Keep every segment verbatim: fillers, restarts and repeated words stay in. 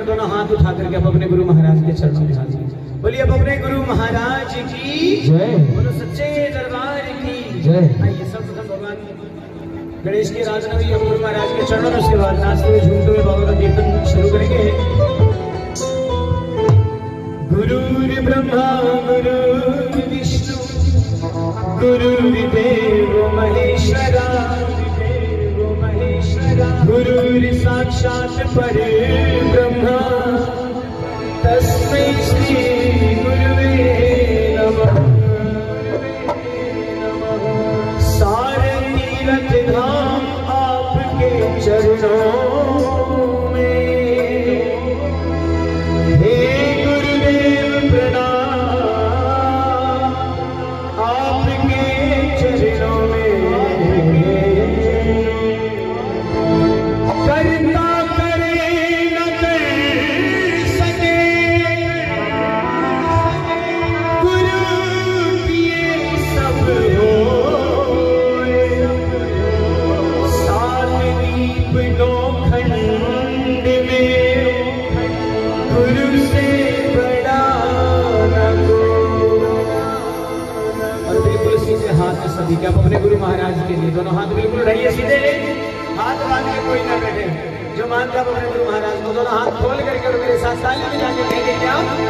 कर दोनों हाथ उठा करके अब अपने गुरु महाराज के चरणों में हाजिर हैं। बोलिए अब अपने गुरु महाराज की जय, बोलो सच्चे दरबार की जय। आइए सब सब भगवान गणेश की आराधना भी गुरु महाराज के चरणों में, उसके बाद नाचते हुए झूमते हुए बाबा का कीर्तन शुरू करेंगे। गुरुर् ब्रह्मा गुरुर् विष्णु गुरुर्देवो महेश्वरा गुरुर् साक्षात् परब्रह्मा तस्मै श्री गुरवे नमः। सारे तीरथ धाम आपके चरणों में, हे गुरुदेव प्रणाम आपके चरणों में। करता करे न कर सके गुरु ये सब होए, सात दीप लोखंड में गुरु से बड़ा न कोई। बिल्कुल सीधे हाथ सभी के अपने गुरु महाराज के लिए दोनों हाथ बिल्कुल रहिए सीधे, हाथ बांधे कोई ना बैठे। जो मानता है गुरु महाराज को दोनों हाथ खोल करके और मेरे साथ ताली में जाके कह देंगे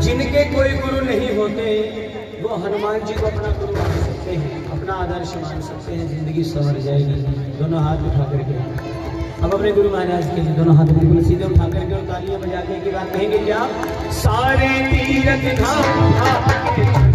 जिनके कोई गुरु नहीं होते वो हनुमान जी को अपना गुरु मान सकते हैं, अपना आदर्श मान सकते हैं, जिंदगी सवर जाएगी। दोनों हाथ उठा करके अब अपने गुरु महाराज के लिए दोनों हाथ बिल्कुल सीधे उठा करके और तालियां बजा के एक बात कहेंगे क्या, सारे तीरथ धाम